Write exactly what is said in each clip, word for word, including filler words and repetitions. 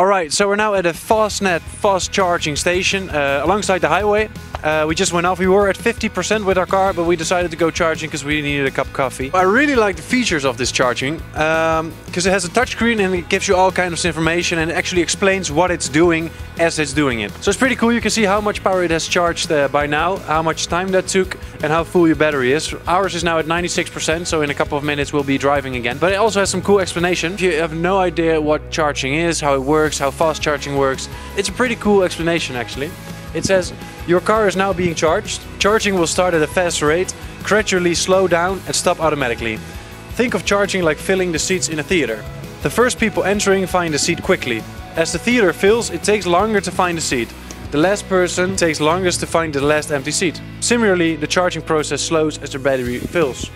Alright, so we're now at a Fastned fast charging station uh, alongside the highway. Uh, we just went off. We were at fifty percent with our car, but we decided to go charging because we needed a cup of coffee. I really like the features of this charging because um, it has a touchscreen and it gives you all kinds of information and it actually explains what it's doing as it's doing it. So it's pretty cool. You can see how much power it has charged uh, by now, how much time that took and how full your battery is. Ours is now at ninety-six percent, so in a couple of minutes we'll be driving again. But it also has some cool explanation. If you have no idea what charging is, how it works, how fast charging works. It's a pretty cool explanation actually. It says your car is now being charged. Charging will start at a fast rate, gradually slow down and stop automatically. Think of charging like filling the seats in a theater. The first people entering find a seat quickly. As the theater fills, it takes longer to find a seat. The last person takes longest to find the last empty seat. Similarly, the charging process slows as the battery fills.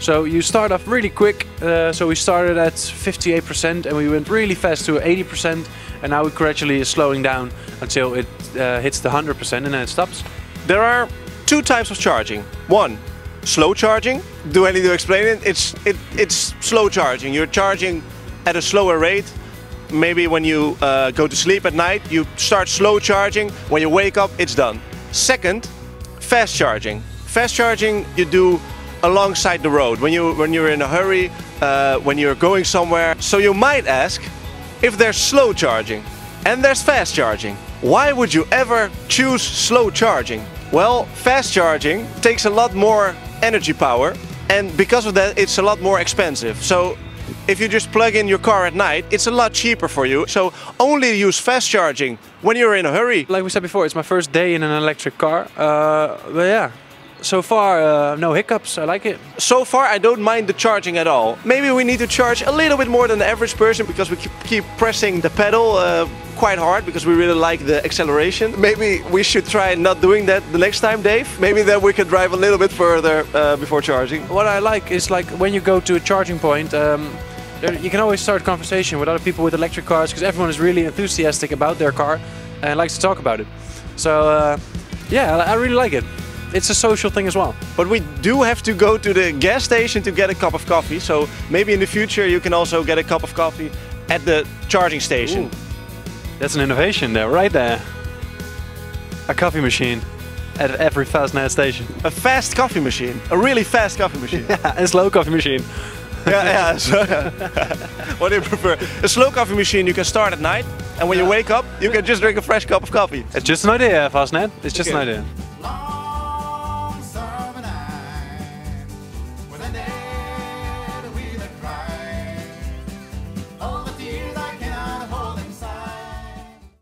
So you start off really quick, uh, so we started at fifty-eight percent and we went really fast to eighty percent and now it gradually is slowing down until it uh, hits the one hundred percent and then it stops. There are two types of charging. One, slow charging. Do I need to explain it? It's, it, it's slow charging. You're charging at a slower rate. Maybe when you uh, go to sleep at night, you start slow charging. When you wake up, it's done. Second, fast charging. Fast charging you do alongside the road, when, you, when you're in a hurry, uh, when you're going somewhere. So you might ask if there's slow charging and there's fast charging. Why would you ever choose slow charging? Well, fast charging takes a lot more energy power and because of that it's a lot more expensive. So if you just plug in your car at night, it's a lot cheaper for you. So only use fast charging when you're in a hurry. Like we said before, it's my first day in an electric car, uh, but yeah. So far, uh, no hiccups, I like it. So far, I don't mind the charging at all. Maybe we need to charge a little bit more than the average person because we keep pressing the pedal uh, quite hard because we really like the acceleration. Maybe we should try not doing that the next time, Dave. Maybe then we could drive a little bit further uh, before charging. What I like is like when you go to a charging point, um, there, you can always start a conversation with other people with electric cars because everyone is really enthusiastic about their car and likes to talk about it. So uh, yeah, I really like it. It's a social thing as well. But we do have to go to the gas station to get a cup of coffee. So maybe in the future you can also get a cup of coffee at the charging station. Ooh. That's an innovation there, right there. A coffee machine at every Fastned station. A fast coffee machine. A really fast coffee machine. Yeah, a slow coffee machine. yeah, yeah. So, yeah. What do you prefer? A slow coffee machine you can start at night. And when yeah. you wake up, you can just drink a fresh cup of coffee. It's just an idea, Fastned. It's just okay. an idea.